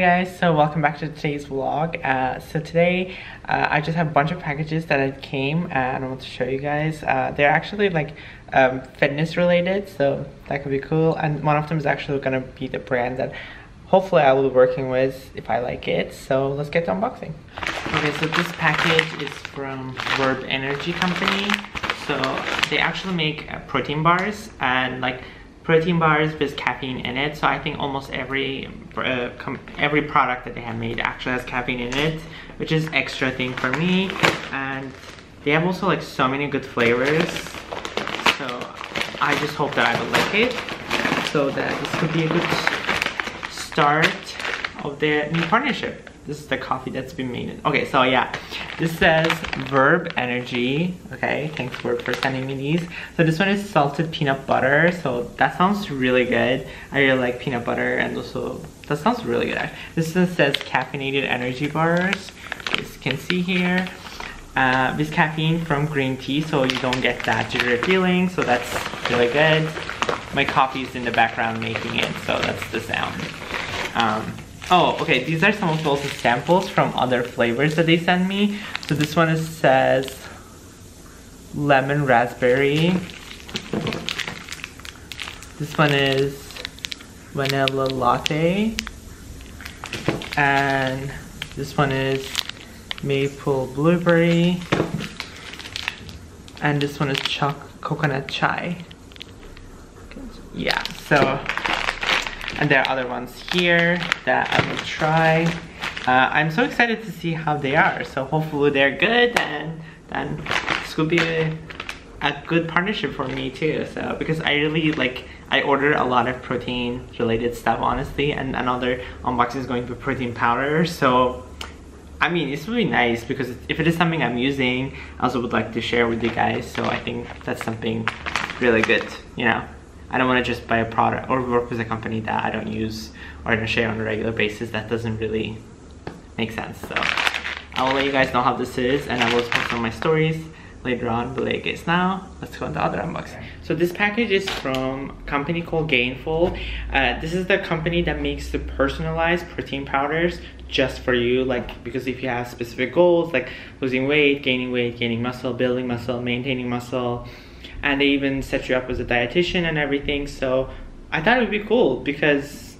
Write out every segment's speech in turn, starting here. Hi guys, so welcome back to today's vlog. So today I just have a bunch of packages that came and I want to show you guys. They're actually like fitness related, so that could be cool, and one of them is actually going to be the brand that hopefully I will be working with if I like it. So let's get to unboxing. Okay, so this package is from Verb Energy company. So they actually make protein bars, and like protein bars with caffeine in it, so I think almost every product that they have made actually has caffeine in it, which is extra thing for me. And they have also like so many good flavors, so I just hope that I will like it, so that this could be a good start of their new partnership. This is the coffee that's been made in. Okay, so yeah, this says Verb Energy. Okay, thanks Verb for sending me these. So this one is salted peanut butter, so that sounds really good. I really like peanut butter, and also that sounds really good. This one says caffeinated energy bars, as you can see here, with caffeine from green tea, so you don't get that jittery feeling, so that's really good. My coffee is in the background making it, so that's the sound. Oh, okay, these are some of those samples from other flavors that they sent me. So this one says lemon raspberry. This one is vanilla latte. And this one is maple blueberry. And this one is coconut chai. Yeah, so... and there are other ones here that I will try. I'm so excited to see how they are, so hopefully they're good, and then this could be a good partnership for me too. So because I really like, I order a lot of protein related stuff honestly, and another unboxing is going to be protein powder. So I mean, this would be nice because if it is something I'm using, I also would like to share with you guys. So I think that's something really good, you know. I don't want to just buy a product or work with a company that I don't use or don't share on a regular basis. That doesn't really make sense. So I will let you guys know how this is, and I will post on my stories later on. But like it's now, let's go on the other unboxing. So this package is from a company called Gainful. This is the company that makes the personalized protein powders just for you, like because if you have specific goals like losing weight, gaining muscle, building muscle, maintaining muscle, and they even set you up as a dietitian and everything. So I thought it would be cool because,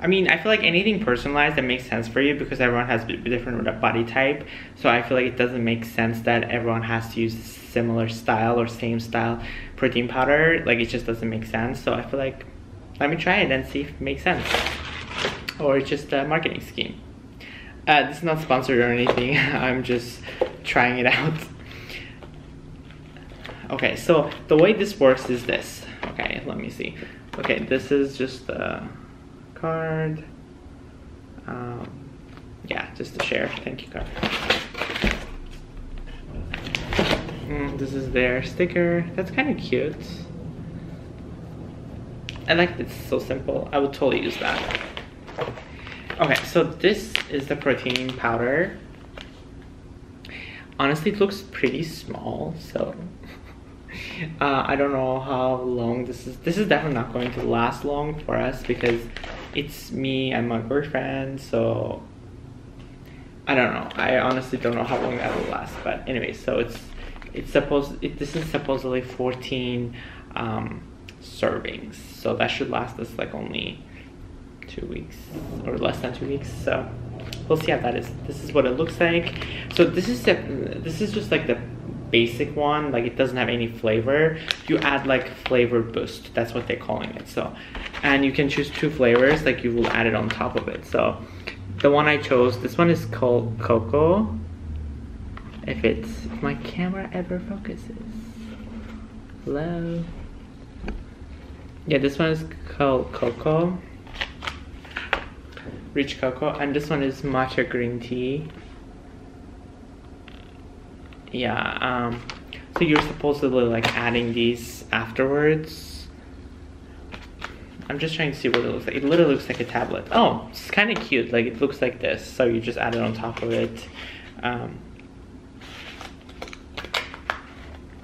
I mean, I feel like anything personalized that makes sense for you, because everyone has a different body type. So I feel like it doesn't make sense that everyone has to use similar style or same style protein powder. Like it just doesn't make sense. So I feel like, let me try it and see if it makes sense. Or it's just a marketing scheme. This is not sponsored or anything. I'm just trying it out. Okay, so the way this works is this. Okay, let me see. Okay, this is just the card. Yeah, just the share. Thank you card. This is their sticker. That's kind of cute. I like that it's so simple. I would totally use that. Okay, so this is the protein powder. Honestly, it looks pretty small, so... I don't know how long this is. This is definitely not going to last long for us because it's me and my boyfriend, so I don't know. I honestly don't know how long that will last, but anyway, so this is supposedly 14 servings, so that should last us like only 2 weeks or less than 2 weeks, so we'll see how that is. This is what it looks like. So this is just like the basic one, like it doesn't have any flavor. You add like flavor boost, that's what they're calling it. So, and you can choose 2 flavors, like you will add it on top of it. So the one I chose, this one is called cocoa. If my camera ever focuses. Hello. Yeah, this one is called cocoa, rich cocoa, and this one is matcha green tea. Yeah, so you're supposedly like adding these afterwards. I'm just trying to see what it looks like. It literally looks like a tablet. Oh, it's kind of cute. Like it looks like this. So you just add it on top of it.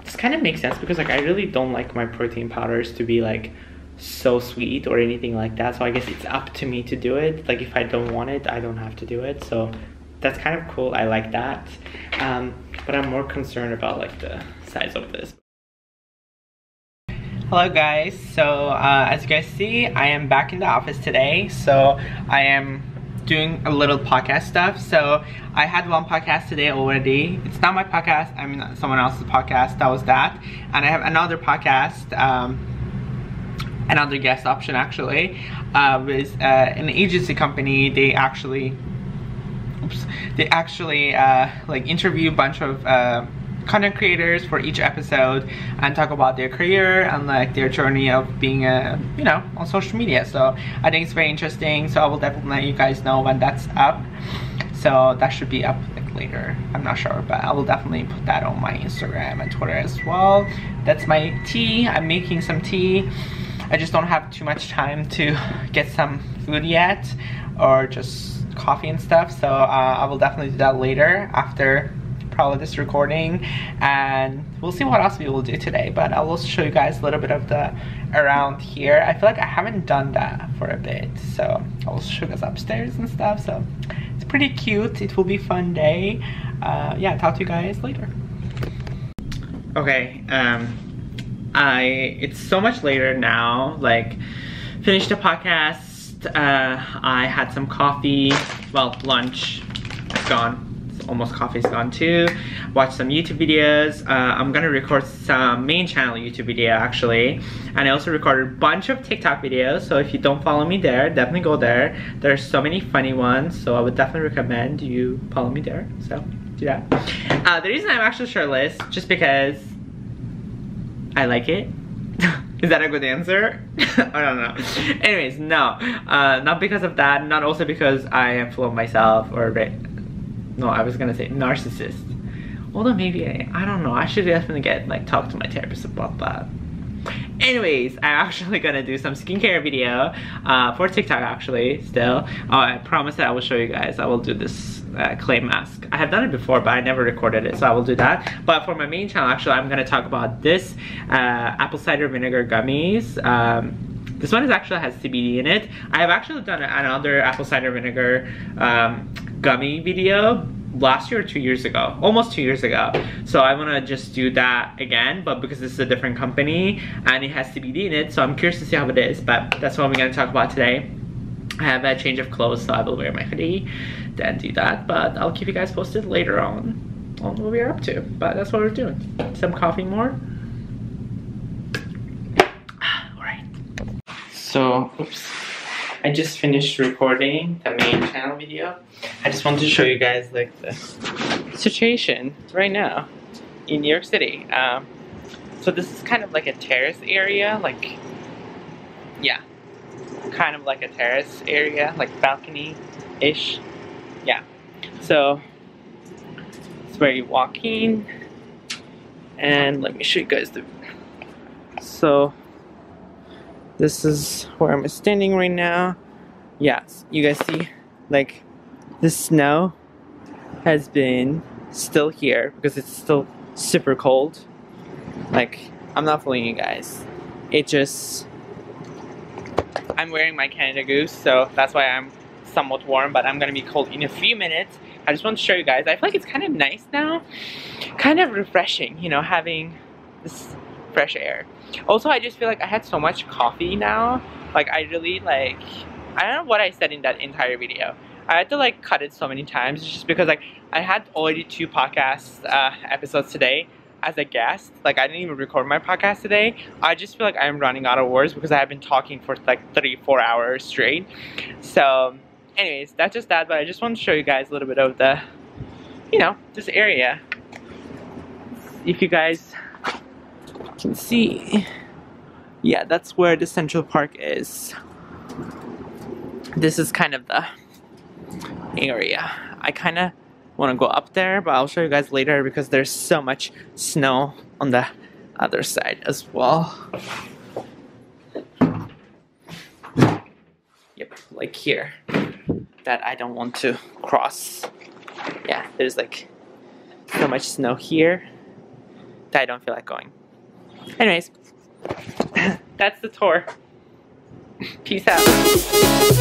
This kind of makes sense because like I really don't like my protein powders to be like so sweet or anything like that. So I guess it's up to me to do it. Like if I don't want it, I don't have to do it. So that's kind of cool. I like that. But I'm more concerned about like the size of this. Hello guys. So as you guys see, I am back in the office today. So I am doing a little podcast stuff. So I had one podcast today already. It's not my podcast. I mean, someone else's podcast. That was that. And I have another podcast. Another guest option actually with an agency company. They actually, like interview a bunch of content creators for each episode and talk about their career and like their journey of being a, you know, on social media. So I think it's very interesting. So I will definitely let you guys know when that's up. So that should be up like later. I'm not sure, but I will definitely put that on my Instagram and Twitter as well. That's my tea. I'm making some tea. I just don't have too much time to get some food yet, or just coffee and stuff. So I will definitely do that later after probably this recording, and we'll see what else we will do today. But I will show you guys a little bit of the around here. I feel like I haven't done that for a bit, so I will show you guys upstairs and stuff. So it's pretty cute. It will be a fun day. Yeah, talk to you guys later. Okay. It's so much later now, like finished the podcast, I had some coffee, well lunch, it's gone, it's almost coffee's gone too, watched some YouTube videos, I'm gonna record some main channel YouTube video actually, and I also recorded a bunch of TikTok videos, so if you don't follow me there, definitely go there, there's so many funny ones, so I would definitely recommend you follow me there, so do that. The reason I'm actually shirtless, just because I like it. Is that a good answer? I don't know. Anyways, no. Not because of that. Not also because I am full of myself or... No, I was gonna say narcissist. Although maybe I don't know. I should definitely get like talk to my therapist about that. Anyways, I'm actually gonna do some skincare video for TikTok actually still. I promise that I will show you guys. I will do this clay mask. I have done it before but I never recorded it, so I will do that. But for my main channel actually I'm gonna talk about this apple cider vinegar gummies. This one is actually has CBD in it. I have actually done another apple cider vinegar gummy video last year or 2 years ago, almost 2 years ago. So I want to just do that again, but because this is a different company and it has CBD in it, so I'm curious to see how it is, but that's what we're going to talk about today. I have a change of clothes, so I will wear my hoodie, then do that, but I'll keep you guys posted later on what we're up to, but that's what we're doing. Some coffee more. All right. So, oops. I just finished recording the main channel video. I just wanted to show you guys like the situation right now in New York City. So this is kind of like a terrace area, like, yeah, kind of like a terrace area, like balcony-ish, yeah. So it's where you're walking, and let me show you guys the, so this is where I'm standing right now. Yes, you guys see, like, the snow has been still here because it's still super cold. Like, I'm not fooling you guys. It just... I'm wearing my Canada Goose, so that's why I'm somewhat warm, but I'm gonna be cold in a few minutes. I just want to show you guys. I feel like it's kind of nice now. Kind of refreshing, you know, having this fresh air. Also, I just feel like I had so much coffee now. Like, I really, like... I don't know what I said in that entire video. I had to, like, cut it so many times just because, like, I had already two podcast episodes today as a guest. Like, I didn't even record my podcast today. I just feel like I'm running out of words because I have been talking for, like, 3-4 hours straight. So, anyways, that's just that. But I just want to show you guys a little bit of the, you know, this area. If you guys... can see, yeah, that's where the Central Park is. This is kind of the area. I kind of want to go up there, but I'll show you guys later because there's so much snow on the other side as well. Yep, like here, that I don't want to cross. Yeah, there's like so much snow here that I don't feel like going. Anyways, that's the tour. Peace out.